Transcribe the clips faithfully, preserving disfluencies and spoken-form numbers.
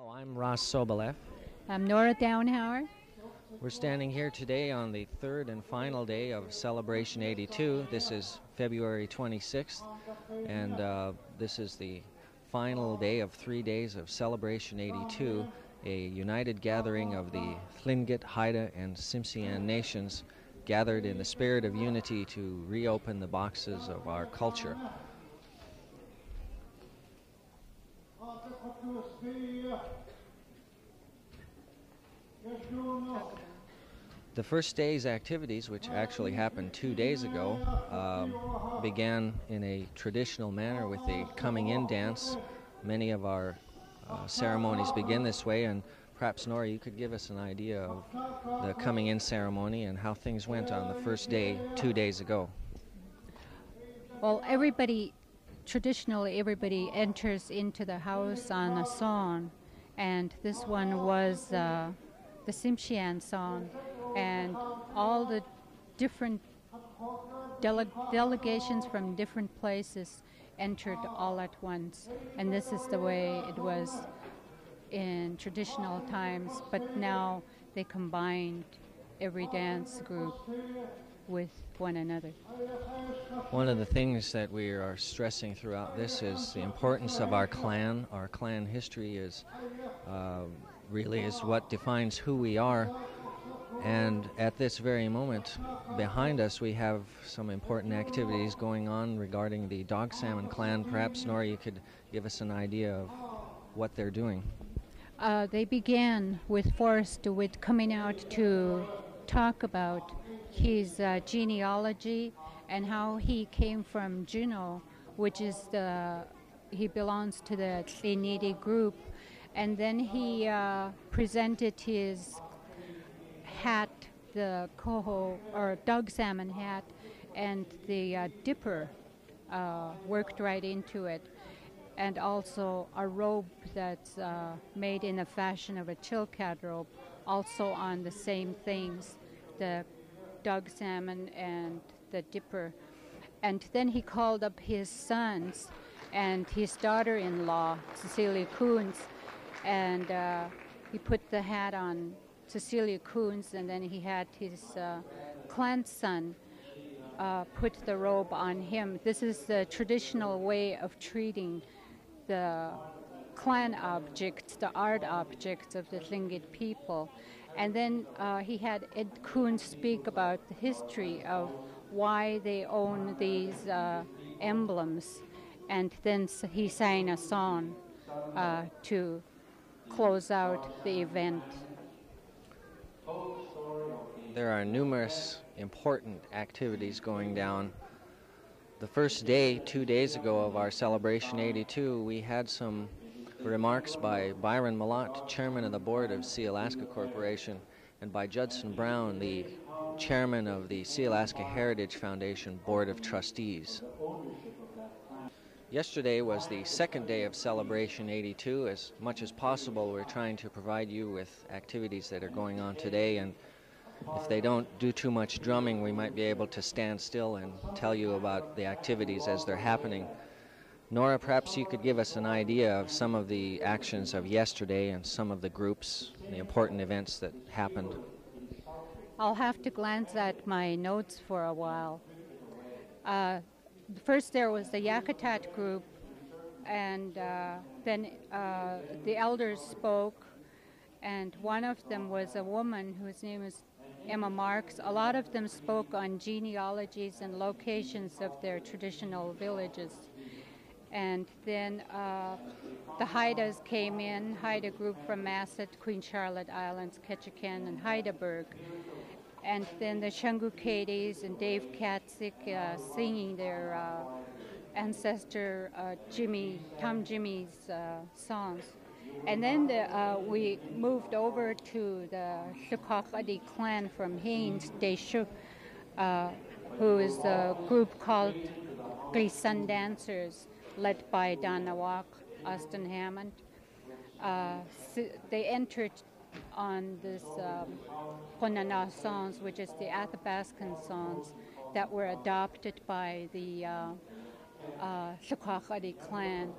Hello, I'm Ross Soboleff. I'm Nora Dauenhauer. We're standing here today on the third and final day of Celebration eighty-two. This is February twenty-sixth, and uh, this is the final day of three days of Celebration eighty-two, a united gathering of the Tlingit, Haida, and Tsimshian nations gathered in the spirit of unity to reopen the boxes of our culture. The first day's activities, which actually happened two days ago, uh, began in a traditional manner with a coming-in dance. Many of our uh, ceremonies begin this way, and perhaps, Nora, you could give us an idea of the coming-in ceremony and how things went on the first day two days ago. Well, everybody, traditionally, everybody enters into the house on a song, and this one was uh, the Tsimshian song, and all the different dele delegations from different places entered all at once. And this is the way it was in traditional times, but now they combined every dance group with one another. One of the things that we are stressing throughout this is the importance of our clan. Our clan history is uh, really is what defines who we are. And at this very moment, behind us, we have some important activities going on regarding the Dog Salmon clan. Perhaps, Nora, you could give us an idea of what they're doing. Uh, they began with Forrest DeWitt coming out to talk about his uh, genealogy and how he came from Juneau, which is the, he belongs to the Tsleinidi group. And then he uh, presented his hat, the coho or dog salmon hat, and the uh, dipper uh, worked right into it, and also a robe that's uh, made in the fashion of a chilkat robe, also on the same things, the dog salmon and the dipper. And then he called up his sons and his daughter-in-law, Cecilia Kuhns, and uh, he put the hat on Cecilia Kuhns, and then he had his uh, grandson uh, put the robe on him. This is the traditional way of treating the clan objects, the art objects of the Tlingit people. And then uh, he had Ed Kuhns speak about the history of why they own these uh, emblems. And then he sang a song uh, to close out the event. There are numerous important activities going down. The first day, two days ago, of our Celebration eighty-two, we had some remarks by Byron Mallott, chairman of the board of Sealaska Corporation, and by Judson Brown, the chairman of the Sealaska Heritage Foundation Board of Trustees. Yesterday was the second day of Celebration eighty-two. As much as possible, we're trying to provide you with activities that are going on today, and if they don't do too much drumming, we might be able to stand still and tell you about the activities as they're happening. Nora, perhaps you could give us an idea of some of the actions of yesterday and some of the groups, the important events that happened. I'll have to glance at my notes for a while. Uh, First there was the Yakutat group, and uh, then uh, the elders spoke, and one of them was a woman whose name is Emma Marks. A lot of them spoke on genealogies and locations of their traditional villages. And then uh, the Haidas came in, Haida group from Masset, Queen Charlotte Islands, Ketchikan, and Heidelberg. And then the Shangukeidís and Dave Katzik uh, singing their uh, ancestor uh, Jimmy, Tom Jimmy's uh, songs. And then the, uh, we moved over to the Tukhokhadi clan from Haines, Deshu, uh, who is a group called Gleesan Dancers, led by Danawak, Austin Hammond. Uh, they entered on this um, Qunana songs, which is the Athabaskan songs that were adopted by the Shukwakhadi uh, uh, clan.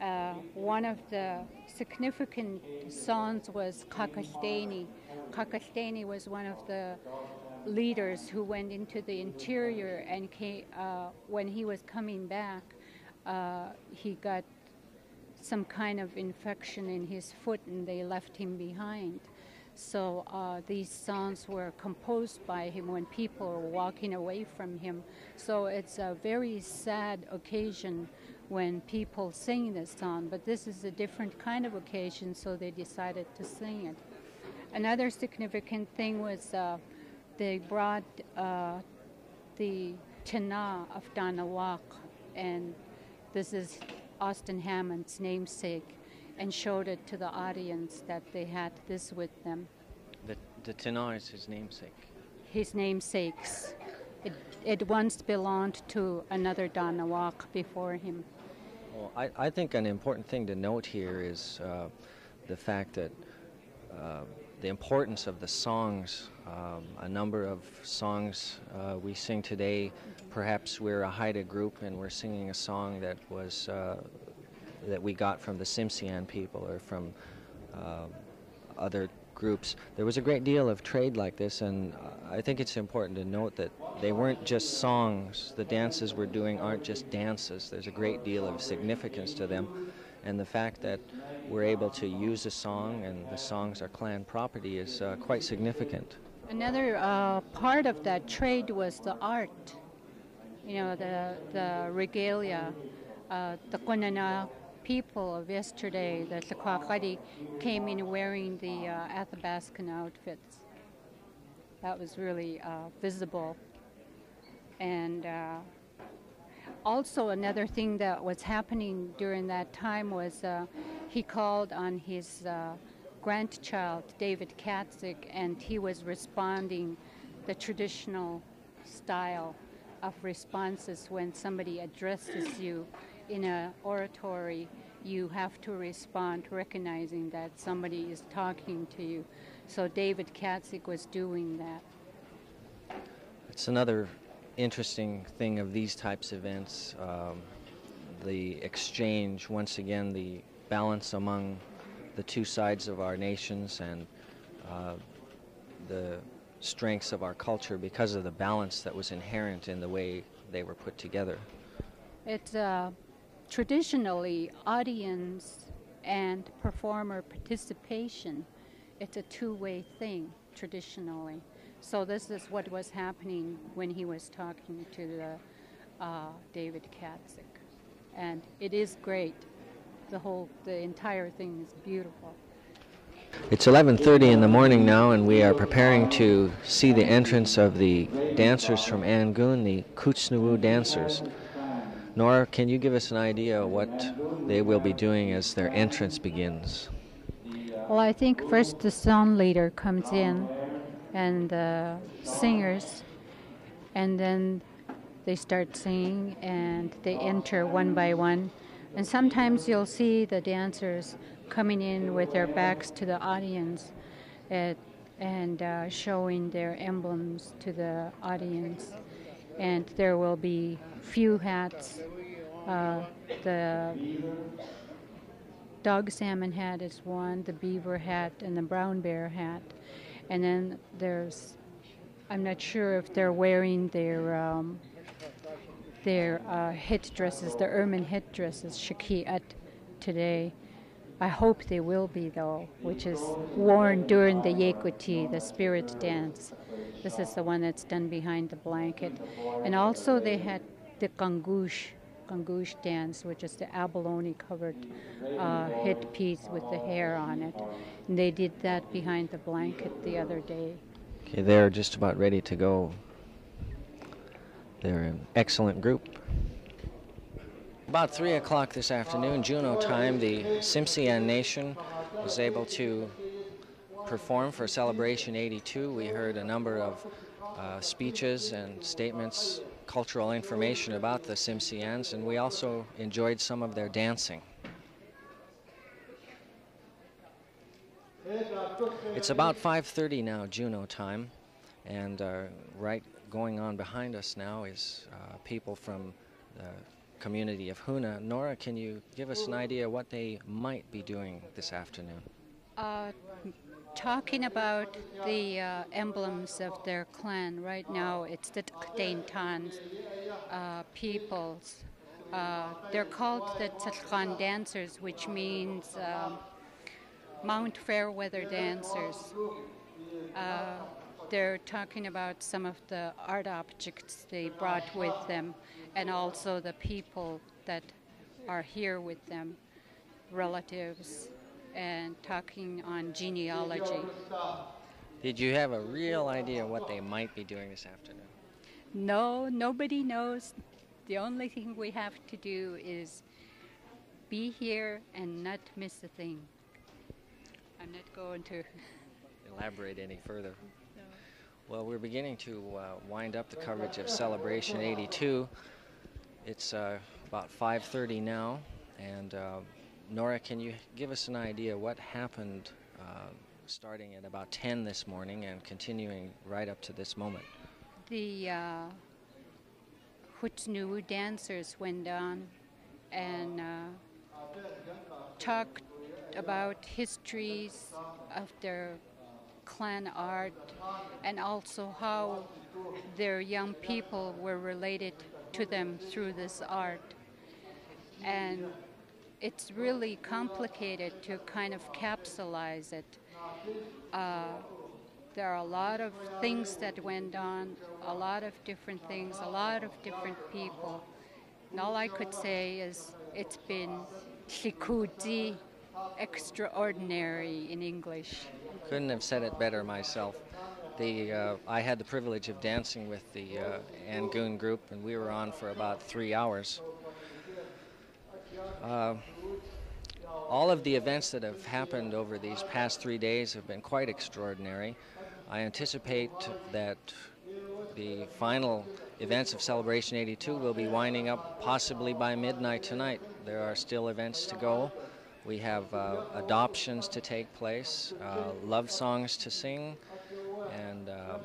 uh, one of the significant songs was Qunana. Qunana was one of the leaders who went into the interior, and came, uh, when he was coming back, uh, he got some kind of infection in his foot, and they left him behind. So uh, these songs were composed by him when people were walking away from him. So it's a very sad occasion when people sing this song, but this is a different kind of occasion, so they decided to sing it. Another significant thing was uh, they brought uh, the Tana of Danawak, and this is Austin Hammond's namesake, and showed it to the audience that they had this with them. The, the Tana is his namesake? His namesakes. It, it once belonged to another Danawak before him. Well, I, I think an important thing to note here is uh, the fact that uh, the importance of the songs. Um, a number of songs uh, we sing today, perhaps we're a Haida group and we're singing a song that was uh, that we got from the Tsimshian people or from uh, other groups. There was a great deal of trade like this, and I think it's important to note that they weren't just songs. The dances we're doing aren't just dances. There's a great deal of significance to them, and the fact that we're able to use a song and the songs are clan property is uh, quite significant. Another uh, part of that trade was the art, you know, the, the regalia. Uh, the Qunana people of yesterday, the Shukwakhadi, came in wearing the uh, Athabaskan outfits. That was really uh, visible. And uh, also another thing that was happening during that time was uh, he called on his uh, grandchild, David Katzik, and he was responding the traditional style of responses. When somebody addresses you in an oratory, you have to respond recognizing that somebody is talking to you. So David Katzik was doing that. It's another interesting thing of these types of events, um, the exchange, once again, the balance among the two sides of our nations and uh, the strengths of our culture because of the balance that was inherent in the way they were put together. It's uh, traditionally audience and performer participation. It's a two-way thing traditionally. So this is what was happening when he was talking to the, uh, David Katzik. And it is great. The whole, the entire thing is beautiful. It's eleven thirty in the morning now, and we are preparing to see the entrance of the dancers from Angoon, the Kootsnuwu dancers. Nora, can you give us an idea of what they will be doing as their entrance begins? Well, I think first the song leader comes in, and the singers, and then they start singing, and they enter one by one. And sometimes you'll see the dancers coming in with their backs to the audience at, and uh, showing their emblems to the audience. And there will be few hats. Uh, the dog salmon hat is one, the beaver hat, and the brown bear hat. And then there's, I'm not sure if they're wearing their um, their uh, head dresses, the ermine head dresses, shakiat today. I hope they will be, though, which is worn during the Yakutat, the spirit dance. This is the one that's done behind the blanket. And also they had the gangush, gangush dance, which is the abalone-covered uh, headpiece with the hair on it. And they did that behind the blanket the other day. Okay, they're just about ready to go. They're an excellent group. About three o'clock this afternoon, Juneau time, the Tsimshian Nation was able to perform for Celebration eighty-two. We heard a number of uh, speeches and statements, cultural information about the Tsimshians, and we also enjoyed some of their dancing. It's about five thirty now, Juneau time, and uh, right going on behind us now is uh, people from the community of Huna. Nora, can you give us an idea what they might be doing this afternoon? Uh, talking about the uh, emblems of their clan. Right now it's the Tdaintan uh, peoples. Uh, they're called the Gleesan Dancers, which means uh, Mount Fairweather Dancers. Uh, they're talking about some of the art objects they brought with them and also the people that are here with them, relatives, and talking on genealogy. Did you have a real idea what they might be doing this afternoon? No, nobody knows. The only thing we have to do is be here and not miss a thing. I'm not going to elaborate any further. No. Well, we're beginning to uh, wind up the coverage of Celebration eighty-two. It's uh, about five thirty now, and uh, Nora, can you give us an idea what happened uh, starting at about ten this morning and continuing right up to this moment? The uh, Hut'nuwu dancers went on and uh, talked about histories of their clan art and also how their young people were related to them through this art. And it's really complicated to kind of capsulize it. Uh, there are a lot of things that went on, a lot of different things, a lot of different people. And all I could say is it's been Shukwakhadi. Extraordinary in English. Couldn't have said it better myself. The, uh, I had the privilege of dancing with the uh, Angoon group, and we were on for about three hours. Uh, all of the events that have happened over these past three days have been quite extraordinary. I anticipate that the final events of Celebration eighty-two will be winding up possibly by midnight tonight. There are still events to go. We have uh, adoptions to take place, uh, love songs to sing, and uh,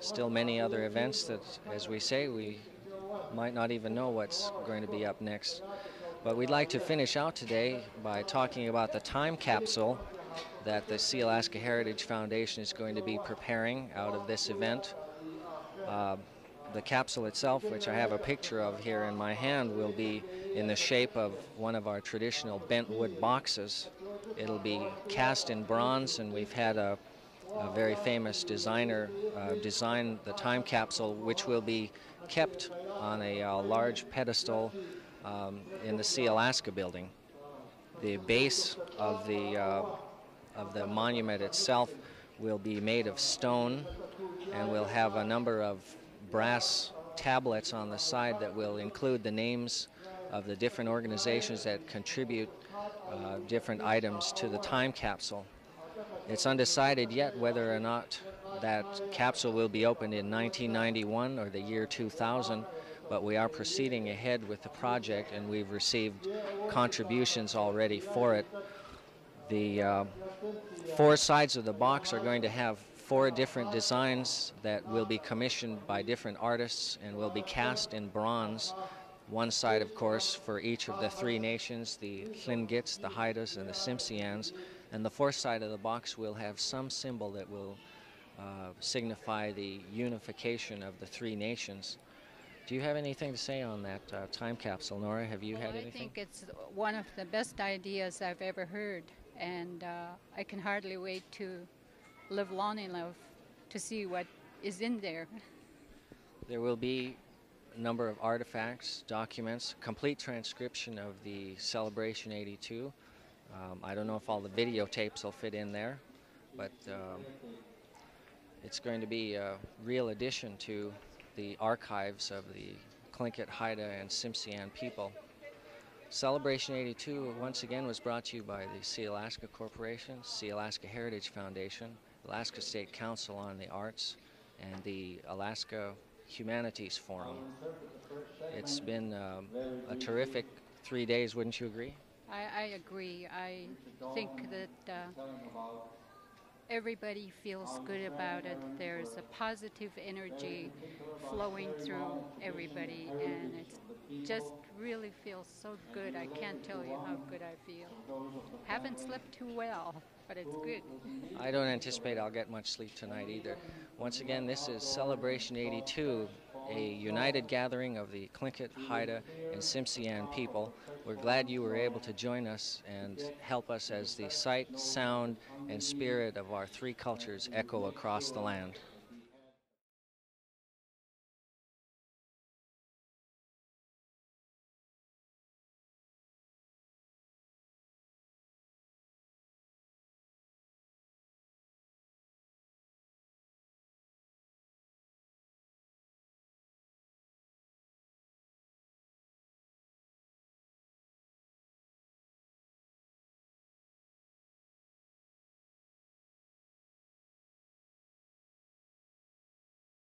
still many other events that, as we say, we might not even know what's going to be up next. But we'd like to finish out today by talking about the time capsule that the Sealaska Heritage Foundation is going to be preparing out of this event. Uh, the capsule itself, which I have a picture of here in my hand, will be in the shape of one of our traditional bent wood boxes. It'll be cast in bronze, and we've had a, a very famous designer uh, design the time capsule, which will be kept on a uh, large pedestal um, in the Sealaska building. The base of the, uh, of the monument itself will be made of stone, and we'll have a number of brass tablets on the side that will include the names of the different organizations that contribute uh, different items to the time capsule. It's undecided yet whether or not that capsule will be opened in nineteen ninety-one or the year two thousand, but we are proceeding ahead with the project, and we've received contributions already for it. The uh, four sides of the box are going to have four different designs that will be commissioned by different artists and will be cast in bronze. One side, of course, for each of the three nations, the Tlingits, the Haidas, and the Tsimshians. And the fourth side of the box will have some symbol that will uh, signify the unification of the three nations. Do you have anything to say on that uh, time capsule, Nora? Have you well, had anything? I think it's one of the best ideas I've ever heard, and uh, I can hardly wait to live long enough to see what is in there. There will be number of artifacts, documents, complete transcription of the Celebration eighty-two. Um, I don't know if all the videotapes will fit in there, but um, it's going to be a real addition to the archives of the Tlingit, Haida, and Tsimshian people. Celebration eighty-two, once again, was brought to you by the Sealaska Corporation, Sealaska Heritage Foundation, Alaska State Council on the Arts, and the Alaska Humanities Forum. It's been um, a terrific three days, wouldn't you agree? I, I agree. I think that uh, everybody feels good about it. There's a positive energy flowing through everybody, and it just really feels so good. I can't tell you how good I feel. Haven't slept too well, but it's good. I don't anticipate I'll get much sleep tonight either. Once again, this is Celebration eighty-two, a united gathering of the Tlingit, Haida, and Tsimshian people. We're glad you were able to join us and help us as the sight, sound, and spirit of our three cultures echo across the land.